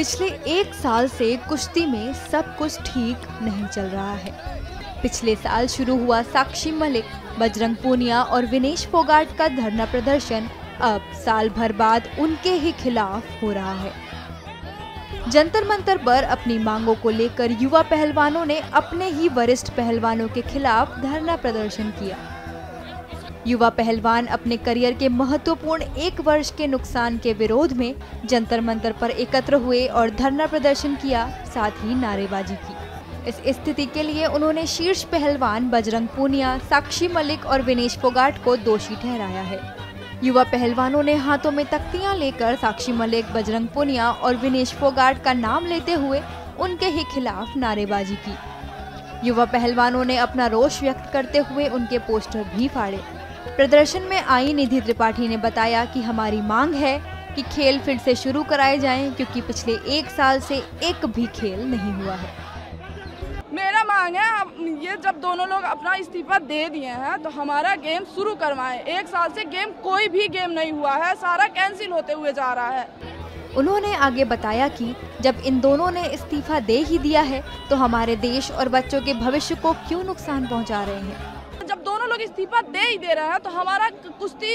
पिछले एक साल से कुश्ती में सब कुछ ठीक नहीं चल रहा है। पिछले साल शुरू हुआ साक्षी मलिक, बजरंग पूनिया और विनेश फोगाट का धरना प्रदर्शन अब साल भर बाद उनके ही खिलाफ हो रहा है। जंतर मंतर पर अपनी मांगों को लेकर युवा पहलवानों ने अपने ही वरिष्ठ पहलवानों के खिलाफ धरना प्रदर्शन किया। युवा पहलवान अपने करियर के महत्वपूर्ण एक वर्ष के नुकसान के विरोध में जंतर मंतर पर एकत्र हुए और धरना प्रदर्शन किया, साथ ही नारेबाजी की। इस स्थिति के लिए उन्होंने शीर्ष पहलवान बजरंग पूनिया, साक्षी मलिक और विनेश फोगाट को दोषी ठहराया है। युवा पहलवानों ने हाथों में तख्तियां लेकर साक्षी मलिक, बजरंग पूनिया और विनेश फोगाट का नाम लेते हुए उनके ही खिलाफ नारेबाजी की। युवा पहलवानों ने अपना रोष व्यक्त करते हुए उनके पोस्टर भी फाड़े। प्रदर्शन में आई निधि त्रिपाठी ने बताया कि हमारी मांग है कि खेल फिर से शुरू कराए जाएं, क्योंकि पिछले एक साल से एक भी खेल नहीं हुआ है। मेरा मांग है ये जब दोनों लोग अपना इस्तीफा दे दिए हैं तो हमारा गेम शुरू करवाएं। एक साल से गेम कोई भी गेम नहीं हुआ है, सारा कैंसिल होते हुए जा रहा है। उन्होंने आगे बताया कि जब इन दोनों ने इस्तीफा दे ही दिया है तो हमारे देश और बच्चों के भविष्य को क्यों नुकसान पहुँचा रहे हैं। जब दोनों लोग इस्तीफा दे ही दे रहे हैं तो हमारा कुश्ती,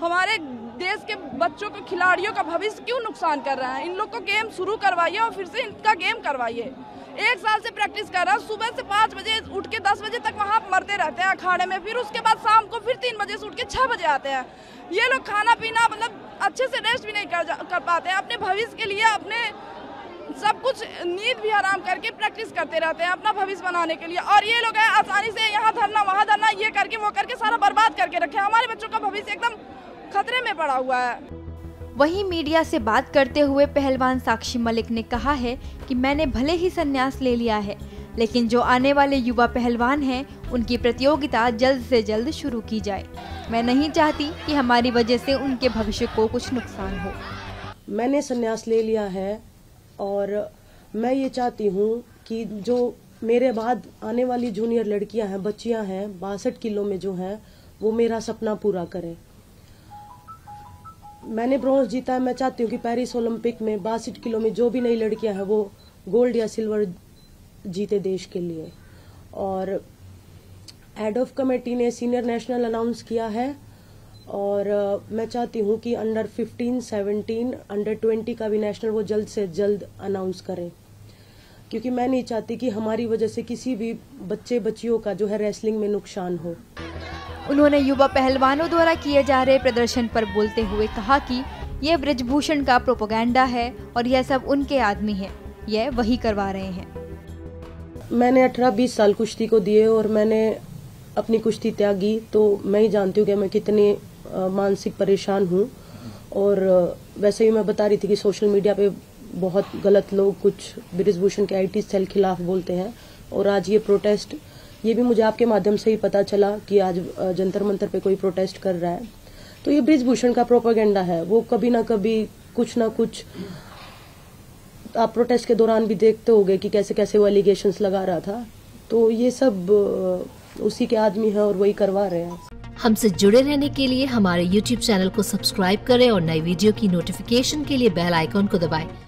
हमारे देश के बच्चों के खिलाड़ियों का भविष्य क्यों नुकसान कर रहे हैं। इन लोग को गेम शुरू करवाइए और फिर से इनका गेम करवाइए। एक साल से प्रैक्टिस कर रहा है, सुबह से 5 बजे उठ के 10 बजे तक वहाँ मरते रहते हैं अखाड़े में, फिर उसके बाद शाम को फिर 3 बजे से उठ के 6 बजे आते हैं। ये लोग खाना पीना मतलब अच्छे से रेस्ट भी नहीं कर पाते हैं। अपने भविष्य के लिए अपने सब कुछ नींद भी हराम करके प्रैक्टिस करते रहते हैं अपना भविष्य बनाने के लिए, और ये लोग आसानी से यहाँ धरना वहाँ धरना, ये करके वो करके सारा बर्बाद करके रखे। हमारे बच्चों का भविष्य एकदम खतरे में पड़ा हुआ है। वहीं मीडिया से बात करते हुए पहलवान साक्षी मलिक ने कहा है कि मैंने भले ही संन्यास ले लिया है, लेकिन जो आने वाले युवा पहलवान हैं उनकी प्रतियोगिता जल्द से जल्द शुरू की जाए। मैं नहीं चाहती कि हमारी वजह से उनके भविष्य को कुछ नुकसान हो। मैंने संन्यास ले लिया है और मैं ये चाहती हूँ कि जो मेरे बाद आने वाली जूनियर लड़कियां हैं, बच्चियां हैं 62 किलो में जो हैं, वो मेरा सपना पूरा करें। मैंने ब्रॉन्ज जीता है, मैं चाहती हूँ कि पेरिस ओलंपिक में 62 किलो में जो भी नई लड़कियां हैं वो गोल्ड या सिल्वर जीते देश के लिए। और हेड ऑफ कमेटी ने सीनियर नेशनल अनाउंस किया है और मैं चाहती हूँ कि अंडर 15, 17, अंडर 20 का भी नेशनल वो जल्द से जल्द अनाउंस करें, क्योंकि मैं नहीं चाहती कि हमारी वजह से किसी भी बच्चे बच्चियों का जो है रेसलिंग में नुकसान हो। उन्होंने युवा पहलवानों द्वारा किए जा रहे प्रदर्शन पर बोलते हुए कहा कि यह बृजभूषण का प्रोपोगंडा है और यह सब उनके आदमी हैं, यह वही करवा रहे हैं। मैंने 18-20 साल कुश्ती को दिए और मैंने अपनी कुश्ती त्यागी, तो मैं ही जानती हूँ कि मैं कितनी मानसिक परेशान हूँ। और वैसे ही मैं बता रही थी कि सोशल मीडिया पे बहुत गलत लोग कुछ बृजभूषण के IT सेल खिलाफ बोलते हैं, और आज ये प्रोटेस्ट, ये भी मुझे आपके माध्यम से ही पता चला कि आज जंतर मंतर पे कोई प्रोटेस्ट कर रहा है, तो ये बृजभूषण का प्रोपेगेंडा है। वो कभी ना कभी कुछ ना कुछ, आप प्रोटेस्ट के दौरान भी देखते होंगे कि कैसे कैसे वो एलिगेशंस लगा रहा था, तो ये सब उसी के आदमी है और वही करवा रहे हैं। हमसे जुड़े रहने के लिए हमारे YouTube चैनल को सब्सक्राइब करें और नई वीडियो की नोटिफिकेशन के लिए बेल आइकॉन को दबाएं।